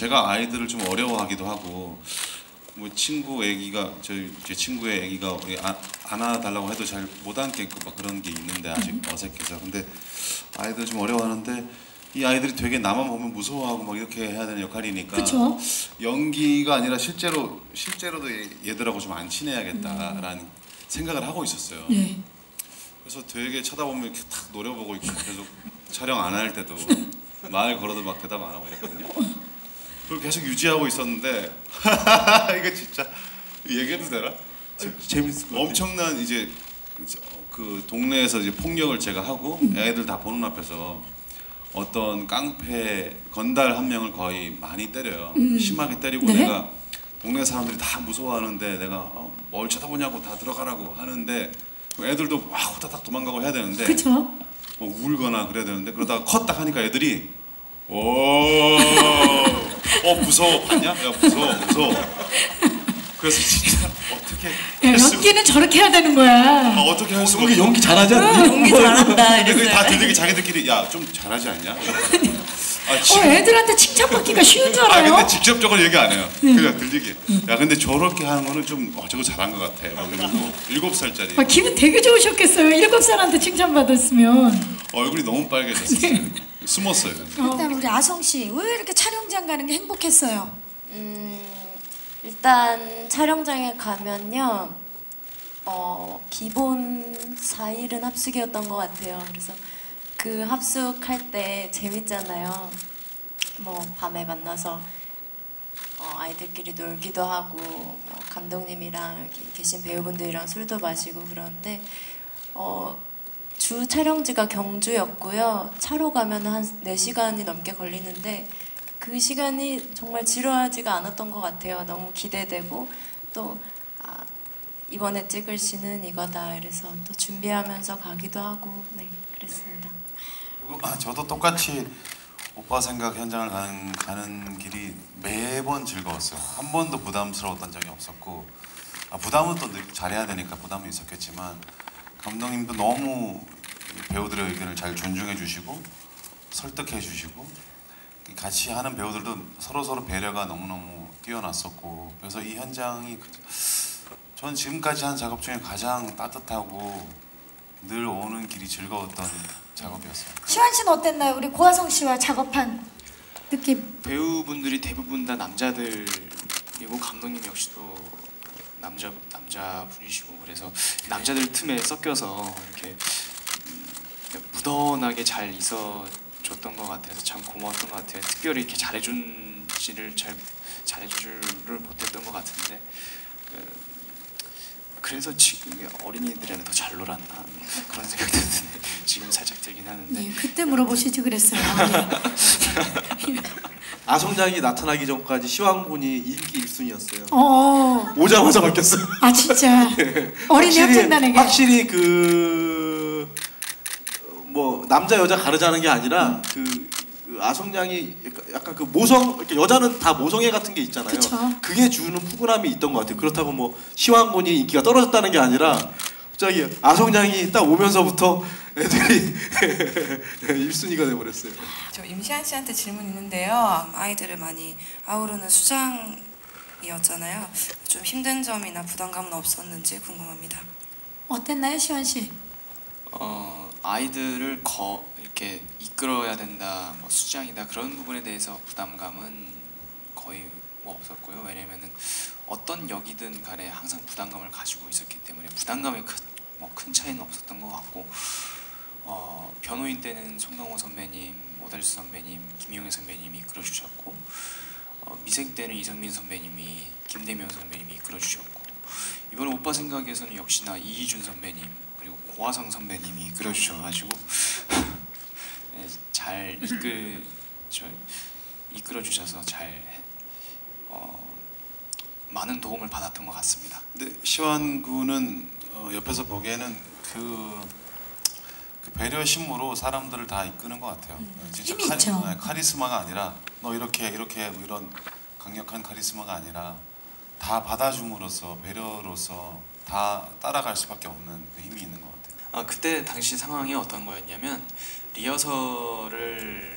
제가 아이들을 좀 어려워하기도 하고, 뭐 친구 애기가 제 친구의 애기가 안아달라고 해도 잘 못 안겠고 막 그런 게 있는데 아직 어색해서. 근데 아이들 좀 어려워하는데 이 아이들이 되게 나만 보면 무서워하고 막 이렇게 해야 되는 역할이니까. 그쵸? 연기가 아니라 실제로도 얘들하고 좀 안 친해야겠다라는 생각을 하고 있었어요. 네. 그래서 되게 쳐다보면 이렇게 탁 노려보고 있고, 계속 촬영 안 할 때도 말 걸어도 막 대답 안 하고 이랬거든요. 그걸 계속 유지하고 있었는데 이거 진짜 얘기해도 되나? 재밌을 것 같아요. 엄청난 이제 그 동네에서 이제 폭력을 제가 하고 애들 다 보는 앞에서 어떤 깡패 건달 한 명을 거의 많이 때려요. 심하게 때리고. 네? 내가 동네 사람들이 다 무서워하는데 내가 뭘 쳐다보냐고 다 들어가라고 하는데 애들도 막 후다닥 도망가고 해야 되는데, 그쵸? 뭐 울거나 그래야 되는데, 그러다가 컷딱 하니까 애들이 무서워 봤냐? 야 무서워. 그래서 진짜 어떻게 야, 연기는 저렇게 해야 되는 거야. 아, 어떻게 할 수가 없어. 연기 잘하지 않냐? 연기 잘한다 이랬어요. 다 들리게 자기들끼리 야 좀 잘하지 않냐? 아, 애들한테 칭찬받기가 쉬운 줄 알아요? 아, 근데 직접적으로 얘기 안 해요. 그냥 들리게. 야 근데 저렇게 하는 거는 좀 저거 잘한 것 같아 막 이러고. 7살짜리. 아, 기분 되게 좋으셨겠어요. 7살한테 칭찬받았으면. 얼굴이 너무 빨개졌어요. 네. 숨었어요. 일단 우리 아성 씨 왜 이렇게 촬영장 가는 게 행복했어요? 일단 촬영장에 가면요, 기본 4일은 합숙이었던 것 같아요. 그래서 그 합숙할 때 재밌잖아요. 뭐 밤에 만나서 아이들끼리 놀기도 하고, 뭐 감독님이랑 여기 계신 배우분들이랑 술도 마시고 그런데, 주 촬영지가 경주였고요. 차로 가면 한 4시간이 넘게 걸리는데 그 시간이 정말 지루하지가 않았던 것 같아요. 너무 기대되고 또 이번에 찍을 시는 이거다 이래서 또 준비하면서 가기도 하고, 네, 그랬습니다. 저도 똑같이 오빠 생각 현장을 가는 길이 매번 즐거웠어요. 한 번도 부담스러웠던 적이 없었고, 부담은 또 잘해야 되니까 부담은 있었겠지만 감독님도 너무 배우들의 의견을 잘 존중해 주시고 설득해 주시고, 같이 하는 배우들도 서로서로 배려가 너무너무 뛰어났었고, 그래서 이 현장이 전 지금까지 한 작업 중에 가장 따뜻하고 늘 오는 길이 즐거웠던 작업이었어요. 시완 씨는 어땠나요? 우리 고아성 씨와 작업한 느낌? 배우분들이 대부분 다 남자들이고 감독님 역시도 남자분이시고, 그래서 남자들 틈에 섞여서 이렇게 무던하게 잘 줬던 것 같아서 참 고마웠던 것 같아요. 특별히 이렇게 잘해줄 줄을 못했던 것 같은데, 그래서 지금 어린이들에는 더 잘 놀았나 그런 생각도 지금 살짝 들긴 하는데. 네, 그때 물어보시지 그랬어요. 아성작이 나타나기 전까지 시완군이 인기 1순위였어요. 오자마자 바뀌었어요. 아 진짜. 네. 어린이 협찬단에게 확실히 뭐 남자 여자 가르자는 게 아니라 그 아성냥이 약간 그 모성, 이렇게 여자는 다 모성애 같은 게 있잖아요. 그쵸. 그게 주는 푸근함이 있던 것 같아요. 그렇다고 뭐 시완군이 인기가 떨어졌다는 게 아니라 갑자기 아성냥이 딱 오면서부터 애들이 1순위가 돼버렸어요. 저 임시완 씨한테 질문 있는데요. 아이들을 많이 아우르는 수장이었잖아요. 좀 힘든 점이나 부담감은 없었는지 궁금합니다. 어땠나요, 시완 씨? 아이들을 이렇게 이끌어야 된다, 뭐 수장이다 그런 부분에 대해서 부담감은 거의 뭐 없었고요. 왜냐면은 어떤 역이든 간에 항상 부담감을 가지고 있었기 때문에 부담감이 큰 차이는 없었던 것 같고, 변호인 때는 송강호 선배님, 오달수 선배님, 김용혜 선배님이 이끌어주셨고, 미생 때는 이성민 선배님이, 김대명 선배님이 이끌어주셨고, 이번 오빠 생각에서는 역시나 이희준 선배님 그리고 고아성 선배님이 이끌어주셔가지고 네, 잘 이끌어주셔서 잘 많은 도움을 받았던 것 같습니다. 근데 시완 군은 옆에서 보기에는 그 배려심으로 사람들을 다 이끄는 것 같아요. 진짜 힘이 있죠. 카리스마가 아니라 너 이렇게 뭐 이런 강력한 카리스마가 아니라 다 받아줌으로써 배려로서 다 따라갈 수밖에 없는 그 힘이 있는 것 같아요. 그때 당시 상황이 어떤 거였냐면 리허설을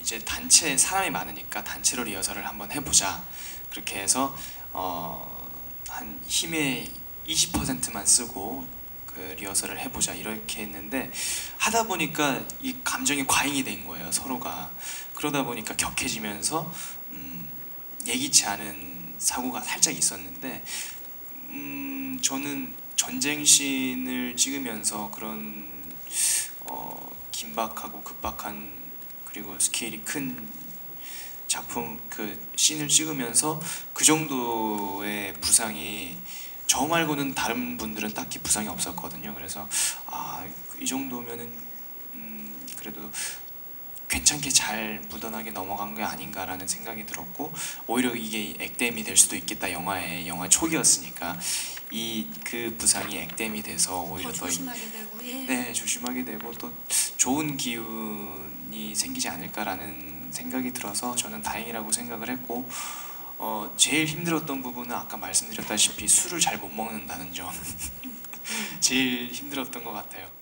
이제 단체 사람이 많으니까 단체로 리허설을 한번 해보자. 그렇게 해서 한 힘의 20%만 쓰고 그 리허설을 해보자 이렇게 했는데, 하다 보니까 이 감정이 과잉이 된 거예요, 서로가. 그러다 보니까 격해지면서 예기치 않은 사고가 살짝 있었는데, 저는 전쟁신을 찍으면서 그런 긴박하고 급박한 그리고 스케일이 큰 작품, 그 씬을 찍으면서 그 정도의 부상이 저 말고는 다른 분들은 딱히 부상이 없었거든요. 그래서 아, 이 정도면은 그래도 괜찮게 잘 무던하게 넘어간 게 아닌가라는 생각이 들었고, 오히려 이게 액땜이 될 수도 있겠다. 영화 초기였으니까 그 부상이 액땜이 돼서 오히려 더 조심하게 되고, 예. 네, 조심하게 되고 또 좋은 기운이 생기지 않을까라는 생각이 들어서 저는 다행이라고 생각을 했고, 제일 힘들었던 부분은 아까 말씀드렸다시피 술을 잘 못 먹는다는 점 제일 힘들었던 것 같아요.